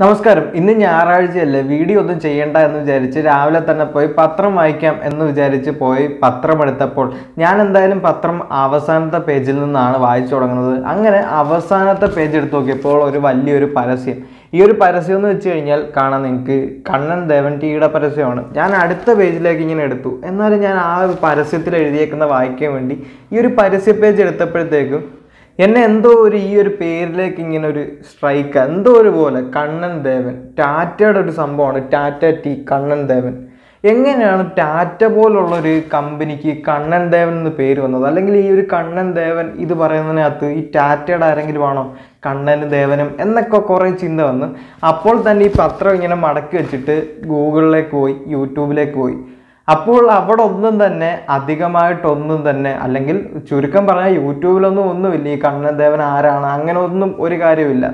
നമസ്കാരം ഇന്ന് ഞായറാഴ്ചയല്ല വീഡിയോ ഒന്നും ചെയ്യേണ്ട എന്ന് വിചാരിച്ച് രാവിലെ തന്നെ പോയി പത്രം വായിക്കാം എന്ന് വിചാരിച്ച് പോയി പത്രം എടുത്തപ്പോൾ ഞാൻ എന്തായാലും പത്രം അവസാനത്തെ പേജിൽ നിന്നാണ് വായിച്ചു തുടങ്ങുന്നത് അങ്ങനെ അവസാനത്തെ പേജ് എടുത്തു നോക്കിയപ്പോൾ ഒരു വലിയൊരു പരസ്യം ഈ ഒരു പരസ്യം എന്ന് വെച്ച് കഴിഞ്ഞാൽ കാണാൻ നിങ്ങൾക്ക് കണ്ണൻ ദേവൻ ടീയുടെ പരസ്യമാണ് ഞാൻ അടുത്ത പേജിലേക്ക് ഇങ്ങനെ എടുത്തു എന്നാലും ഞാൻ ആ ഒരു പരസ്യത്തിൽ എഴുതിയേക്കുന്ന വായിക്കാൻ വേണ്ടി ഈ ഒരു പരസ്യ പേജ് എടുത്തപ്പോഴത്തേക്കും എന്നെ എന്തോ ഒരു ഈ ഒരു പേരിലേക്ക് ഇങ്ങനെ ഒരു സ്ട്രൈക്ക് എന്തോ ഒരു പോലെ കണ്ണൻ ദേവൻ ടാറ്റയുടെ ഒരു സംഭവമാണ് ടാറ്റ ടീ കണ്ണൻ ദേവൻ എങ്ങനെയാണ് ടാറ്റ പോലുള്ളൊരു കമ്പനിക്ക് കണ്ണൻ ദേവൻ എന്ന് പേര് വന്നത് അല്ലെങ്കിൽ ഈ ഒരു കണ്ണൻ ദേവൻ ഇത് പറയുന്നതിനകത്ത് ഈ ടാറ്റയുടെ ആരെങ്കിലും ആണോ കണ്ണനും ദേവനും എന്നൊക്കെ കുറേ ചിന്ത വന്ന് അപ്പോൾ തന്നെ ഈ പത്രം ഇങ്ങനെ മടക്കി വെച്ചിട്ട് ഗൂഗിളിലേക്ക് പോയി യൂട്യൂബിലേക്ക് പോയി അപ്പോൾ അവിടെ ഒന്നും തന്നെ അധികമായിട്ടൊന്നും തന്നെ അല്ലെങ്കിൽ ചുരുക്കം പറഞ്ഞാൽ യൂട്യൂബിലൊന്നും ഒന്നുമില്ല ഈ കണ്ണൻ ദേവൻ ആരാണ് അങ്ങനെ ഒന്നും ഒരു കാര്യമില്ല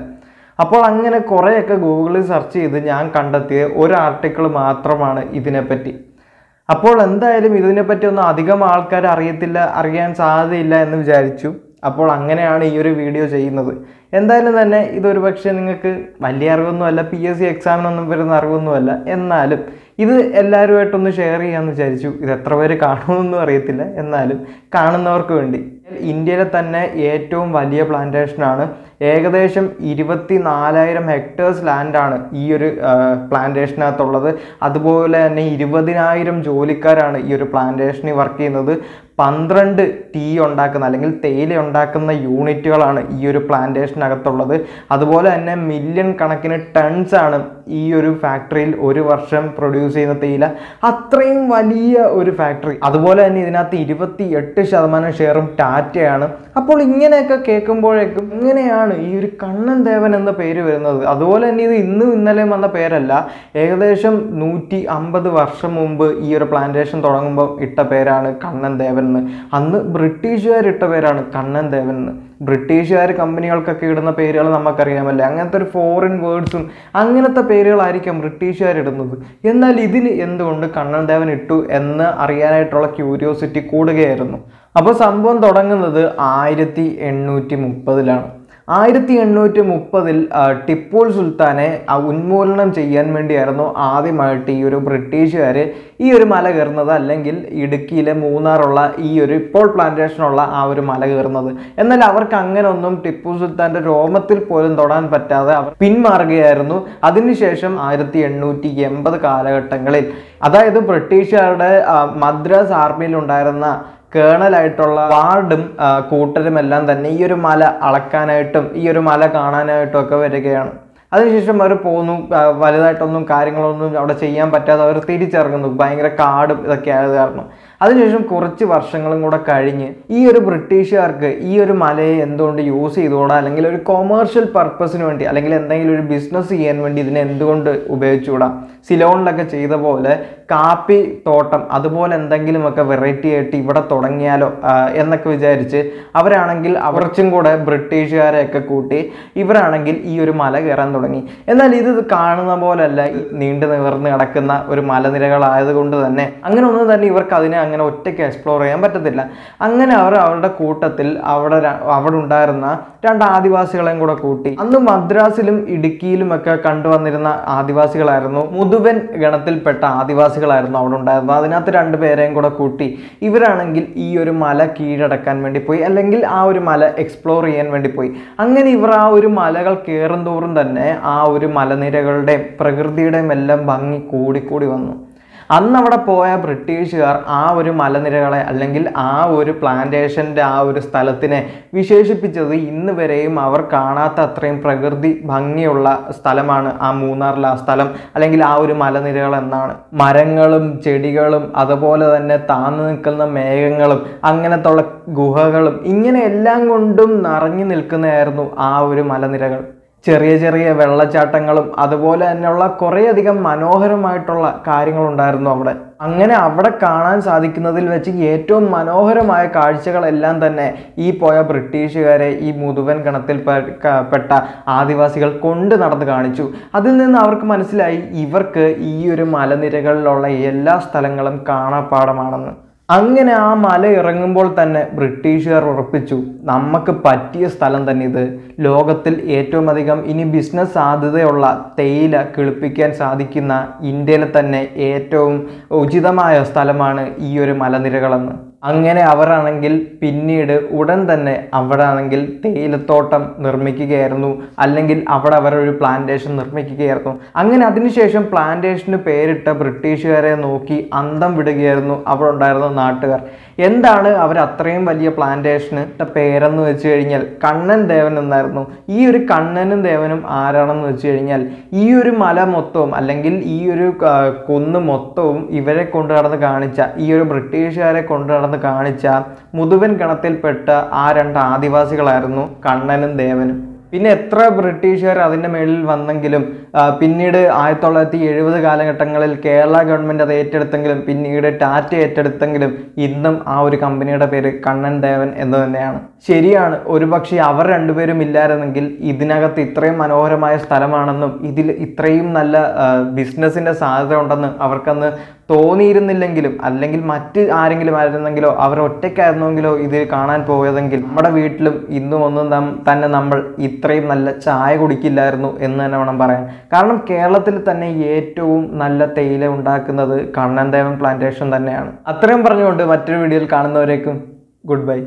അപ്പോൾ അങ്ങനെ കുറേയൊക്കെ ഗൂഗിളിൽ സെർച്ച് ചെയ്ത് ഞാൻ കണ്ടെത്തിയ ഒരു ആർട്ടിക്കിൾ മാത്രമാണ് ഇതിനെപ്പറ്റി അപ്പോൾ എന്തായാലും ഇതിനെപ്പറ്റി ഒന്നും അധികം ആൾക്കാർ അറിയാൻ സാധ്യതയില്ല എന്ന് വിചാരിച്ചു അപ്പോൾ അങ്ങനെയാണ് ഈ ഒരു വീഡിയോ ചെയ്യുന്നത് എന്തായാലും തന്നെ ഇതൊരു പക്ഷേ നിങ്ങൾക്ക് വലിയ അറിവൊന്നുമല്ല PSC എക്സാമിനൊന്നും വരുന്ന അറിവൊന്നുമല്ല എന്നാലും ഇത് എല്ലാവരുമായിട്ടൊന്ന് ഷെയർ ചെയ്യാമെന്ന് വിചാരിച്ചു ഇത് എത്ര പേര് കാണുമെന്നും അറിയത്തില്ല എന്നാലും കാണുന്നവർക്ക് വേണ്ടി ഇന്ത്യയിലെ തന്നെ ഏറ്റവും വലിയ പ്ലാന്റേഷനാണ് ഏകദേശം 24,000 ഹെക്ടേഴ്സ് ലാൻഡാണ് ഈ ഒരു പ്ലാന്റേഷനകത്തുള്ളത് അതുപോലെ തന്നെ 20,000 ജോലിക്കാരാണ് ഈ ഒരു പ്ലാന്റേഷനിൽ വർക്ക് ചെയ്യുന്നത് 12 ടീ ഉണ്ടാക്കുന്ന അല്ലെങ്കിൽ തേയില ഉണ്ടാക്കുന്ന യൂണിറ്റുകളാണ് ഈ ഒരു പ്ലാന്റേഷനകത്തുള്ളത് അതുപോലെ തന്നെ മില്യൺ കണക്കിന് ടൺസാണ് ഈ ഒരു ഫാക്ടറിയിൽ ഒരു വർഷം പ്രൊഡ്യൂസ് ചെയ്യുന്ന തേയില അത്രയും വലിയ ഒരു ഫാക്ടറി അതുപോലെ തന്നെ ഇതിനകത്ത് 28% ഷെയറും ടാറ്റയാണ് അപ്പോൾ ഇങ്ങനെയൊക്കെ കേൾക്കുമ്പോഴേക്കും ഇങ്ങനെയാണ് ഈ ഒരു കണ്ണൻ ദേവൻ എന്ന പേര് വരുന്നത് അതുപോലെ തന്നെ ഇത് ഇന്നും ഇന്നലെയും വന്ന പേരല്ല ഏകദേശം 150 വർഷം മുമ്പ് ഈ ഒരു പ്ലാന്റേഷൻ തുടങ്ങുമ്പോൾ ഇട്ട പേരാണ് കണ്ണൻ ദേവൻ എന്ന് അന്ന് ബ്രിട്ടീഷുകാരിട്ട പേരാണ് കണ്ണൻ ദേവൻ എന്ന് ബ്രിട്ടീഷുകാർ കമ്പനികൾക്കൊക്കെ ഇടുന്ന പേരുകൾ നമുക്കറിയാമല്ലേ അങ്ങനത്തെ ഒരു ഫോറിൻ വേർഡ്സും അങ്ങനത്തെ പേരുകളായിരിക്കും ബ്രിട്ടീഷുകാരിടുന്നത് എന്നാൽ ഇതിന് എന്തുകൊണ്ട് കണ്ണൻ ദേവൻ ഇട്ടു എന്ന് അറിയാനായിട്ടുള്ള ക്യൂരിയോസിറ്റി കൂടുകയായിരുന്നു അപ്പോൾ സംഭവം തുടങ്ങുന്നത് 1830-ലാണ് 1830-ൽ ടിപ്പു സുൽത്താനെ ഉന്മൂലനം ചെയ്യാൻ വേണ്ടിയായിരുന്നു ആദ്യമായിട്ട് ഈ ഒരു ബ്രിട്ടീഷുകാർ ഈ ഒരു മല കയറുന്നത് അല്ലെങ്കിൽ ഇടുക്കിയിലെ മൂന്നാറുള്ള ഈ ഒരു ഇപ്പോൾ പ്ലാന്റേഷനുള്ള ആ ഒരു മല കയറുന്നത് എന്നാൽ അവർക്ക് അങ്ങനെ ഒന്നും ടിപ്പു സുൽത്താൻ്റെ രോമത്തിൽ പോലും തൊടാൻ പറ്റാതെ അവർ പിന്മാറുകയായിരുന്നു അതിനുശേഷം 1880 കാലഘട്ടങ്ങളിൽ അതായത് ബ്രിട്ടീഷുകാരുടെ മദ്രാസ് ആർമിയിലുണ്ടായിരുന്ന കേണലായിട്ടുള്ള വാർഡും കൂട്ടരുമെല്ലാം തന്നെ ഈ ഒരു മല അളക്കാനായിട്ടും ഈ ഒരു മല കാണാനായിട്ടും ഒക്കെ വരികയാണ് അതിനുശേഷം അവർ പോന്നു വലുതായിട്ടൊന്നും കാര്യങ്ങളൊന്നും അവിടെ ചെയ്യാൻ പറ്റാതെ അവർ തിരിച്ചിറങ്ങുന്നു ഭയങ്കര കാടും ഇതൊക്കെ ആയത് കാരണം അതിനുശേഷം കുറച്ച് വർഷങ്ങളും കൂടെ കഴിഞ്ഞ് ഈ ഒരു ബ്രിട്ടീഷുകാർക്ക് ഈ ഒരു മലയെ എന്തുകൊണ്ട് യൂസ് ചെയ്തുകൂടാ അല്ലെങ്കിൽ ഒരു കൊമേഴ്ഷ്യൽ പർപ്പസിന് വേണ്ടി അല്ലെങ്കിൽ എന്തെങ്കിലും ഒരു ബിസിനസ് ചെയ്യാൻ വേണ്ടി ഇതിനെ എന്തുകൊണ്ട് ഉപയോഗിച്ചുകൂടാ സിലോണിലൊക്കെ ചെയ്ത പോലെ കാപ്പി തോട്ടം അതുപോലെ എന്തെങ്കിലുമൊക്കെ വെറൈറ്റി ആയിട്ട് ഇവിടെ തുടങ്ങിയാലോ എന്നൊക്കെ വിചാരിച്ച് അവരാണെങ്കിൽ അവർച്ചും കൂടെ ബ്രിട്ടീഷുകാരെയൊക്കെ കൂട്ടി ഇവരാണെങ്കിൽ ഈ ഒരു മല കയറാൻ തുടങ്ങി എന്നാൽ ഇത് കാണുന്ന പോലെയല്ല നീണ്ടു നിവർന്ന് കിടക്കുന്ന ഒരു മലനിരകളായതുകൊണ്ട് തന്നെ അങ്ങനെ ഒന്നും തന്നെ ഇവർക്ക് അതിനെ അങ്ങനെ ഒറ്റയ്ക്ക് എക്സ്പ്ലോർ ചെയ്യാൻ പറ്റത്തില്ല അങ്ങനെ അവർ അവരുടെ കൂട്ടത്തിൽ അവിടെ ഉണ്ടായിരുന്ന രണ്ട് ആദിവാസികളെയും കൂടെ കൂട്ടി അന്ന് മദ്രാസിലും ഇടുക്കിയിലുമൊക്കെ കണ്ടുവന്നിരുന്ന ആദിവാസികളായിരുന്നു മുതുവൻ ഗണത്തിൽപ്പെട്ട ആദിവാസികളായിരുന്നു അവിടെ ഉണ്ടായിരുന്നത് അതിനകത്ത് രണ്ട് പേരെയും കൂടെ കൂട്ടി ഇവരാണെങ്കിൽ ഈ ഒരു മല കീഴടക്കാൻ വേണ്ടി പോയി അല്ലെങ്കിൽ ആ ഒരു മല എക്സ്പ്ലോർ ചെയ്യാൻ വേണ്ടി പോയി അങ്ങനെ ഇവർ ആ ഒരു മലകൾ കയറും തോറും തന്നെ ആ ഒരു മലനിരകളുടെയും പ്രകൃതിയുടെയും എല്ലാം ഭംഗി കൂടിക്കൂടി വന്നു അന്നവിടെ പോയ ബ്രിട്ടീഷുകാർ ആ ഒരു മലനിരകളെ അല്ലെങ്കിൽ ആ ഒരു പ്ലാന്റേഷൻ്റെ ആ ഒരു സ്ഥലത്തിനെ വിശേഷിപ്പിച്ചത് ഇന്ന് വരെയും അവർ കാണാത്ത അത്രയും പ്രകൃതി ഭംഗിയുള്ള സ്ഥലമാണ് ആ മൂന്നാറിലെ ആ സ്ഥലം അല്ലെങ്കിൽ ആ ഒരു മലനിരകൾ എന്നാണ് മരങ്ങളും ചെടികളും അതുപോലെ തന്നെ താന്നു നിൽക്കുന്ന മേഘങ്ങളും അങ്ങനത്തുള്ള ഗുഹകളും ഇങ്ങനെ എല്ലാം കൊണ്ടും നിറഞ്ഞു നിൽക്കുന്നതായിരുന്നു ആ ഒരു മലനിരകൾ ചെറിയ ചെറിയ വെള്ളച്ചാട്ടങ്ങളും അതുപോലെ തന്നെയുള്ള കുറേയധികം മനോഹരമായിട്ടുള്ള കാര്യങ്ങളുണ്ടായിരുന്നു അവിടെ അങ്ങനെ അവിടെ കാണാൻ സാധിക്കുന്നതിൽ വെച്ച് ഏറ്റവും മനോഹരമായ കാഴ്ചകളെല്ലാം തന്നെ ഈ പോയ ബ്രിട്ടീഷുകാരെ ഈ മുതുവൻ ഗണത്തിൽ പെട്ട ആദിവാസികൾ കൊണ്ട് നടന്ന് കാണിച്ചു അതിൽ നിന്ന് അവർക്ക് മനസ്സിലായി ഇവർക്ക് ഈ ഒരു മലനിരകളിലുള്ള എല്ലാ സ്ഥലങ്ങളും കാണാപ്പാഠമാണെന്ന് അങ്ങനെ ആ മല ഇറങ്ങുമ്പോൾ തന്നെ ബ്രിട്ടീഷുകാർ ഉറപ്പിച്ചു നമുക്ക് പറ്റിയ സ്ഥലം തന്നെ ഇത്, ലോകത്തിൽ ഏറ്റവും അധികം ഇനി ബിസിനസ് സാധ്യതയുള്ള തേയില കിളിപ്പിക്കാൻ സാധിക്കുന്ന ഇന്ത്യയിലെ തന്നെ ഏറ്റവും ഉചിതമായ സ്ഥലമാണ് ഈ ഒരു മലനിരകളെന്ന്. അങ്ങനെ അവരാണെങ്കിൽ പിന്നീട് ഉടൻ തന്നെ അവിടെ ആണെങ്കിൽ തേയിലത്തോട്ടം നിർമ്മിക്കുകയായിരുന്നു, അല്ലെങ്കിൽ അവിടെ അവരൊരു പ്ലാന്റേഷൻ നിർമ്മിക്കുകയായിരുന്നു. അങ്ങനെ അതിനുശേഷം പ്ലാന്റേഷന് പേരിട്ട ബ്രിട്ടീഷുകാരെ നോക്കി അന്തം വിടുകയായിരുന്നു അവിടെ ഉണ്ടായിരുന്ന നാട്ടുകാർ. എന്താണ് അവർ അത്രയും വലിയ പ്ലാന്റേഷന് പേരെന്ന് വെച്ച് കഴിഞ്ഞാൽ കണ്ണൻ ദേവൻ എന്നായിരുന്നു. ഈ ഒരു കണ്ണനും ദേവനും ആരാണെന്ന് വെച്ച് കഴിഞ്ഞാൽ ഈ ഒരു മല മൊത്തവും അല്ലെങ്കിൽ ഈ ഒരു കുന്ന് മൊത്തവും ഇവരെ കൊണ്ടു നടന്ന് കാണിച്ച, ഈ ഒരു ബ്രിട്ടീഷുകാരെ കൊണ്ടു നടന്ന് കാണിച്ച മുതുവൻ ഗണത്തിൽപ്പെട്ട ആ രണ്ട് ആദിവാസികളായിരുന്നു കണ്ണനും ദേവനും. പിന്നെ എത്ര ബ്രിട്ടീഷുകാർ അതിൻ്റെ മേളിൽ വന്നെങ്കിലും പിന്നീട് 1970 കാലഘട്ടങ്ങളിൽ കേരള ഗവൺമെൻറ് അത് ഏറ്റെടുത്തെങ്കിലും പിന്നീട് ടാറ്റ ഏറ്റെടുത്തെങ്കിലും ഇന്നും ആ ഒരു കമ്പനിയുടെ പേര് കണ്ണൻ ദേവൻ എന്ന് തന്നെയാണ്. ശരിയാണ്, ഒരുപക്ഷെ അവർ രണ്ടുപേരും ഇല്ലായിരുന്നെങ്കിൽ ഇതിനകത്ത് ഇത്രയും മനോഹരമായ സ്ഥലമാണെന്നും ഇതിൽ ഇത്രയും നല്ല ബിസിനസ്സിൻ്റെ സാധ്യത ഉണ്ടെന്ന് അവർക്കന്ന് തോന്നിയിരുന്നില്ലെങ്കിലും, അല്ലെങ്കിൽ മറ്റ് ആരെങ്കിലും ആയിരുന്നെങ്കിലോ അവർ ഒറ്റയ്ക്കായിരുന്നെങ്കിലോ ഇത് കാണാൻ പോയതെങ്കിൽ നമ്മുടെ വീട്ടിലും ഇന്നും ഒന്നും തന്നെ നമ്മൾ ഇത്രയും നല്ല ചായ കുടിക്കില്ലായിരുന്നു എന്ന് തന്നെ വേണം പറയാൻ. കാരണം കേരളത്തിൽ തന്നെ ഏറ്റവും നല്ല തേയില ഉണ്ടാക്കുന്നത് കണ്ണൻ ദേവൻ പ്ലാന്റേഷൻ തന്നെയാണ്. അത്രയും പറഞ്ഞുകൊണ്ട് മറ്റൊരു വീഡിയോയിൽ കാണുന്നവരേക്കും ഗുഡ് ബൈ.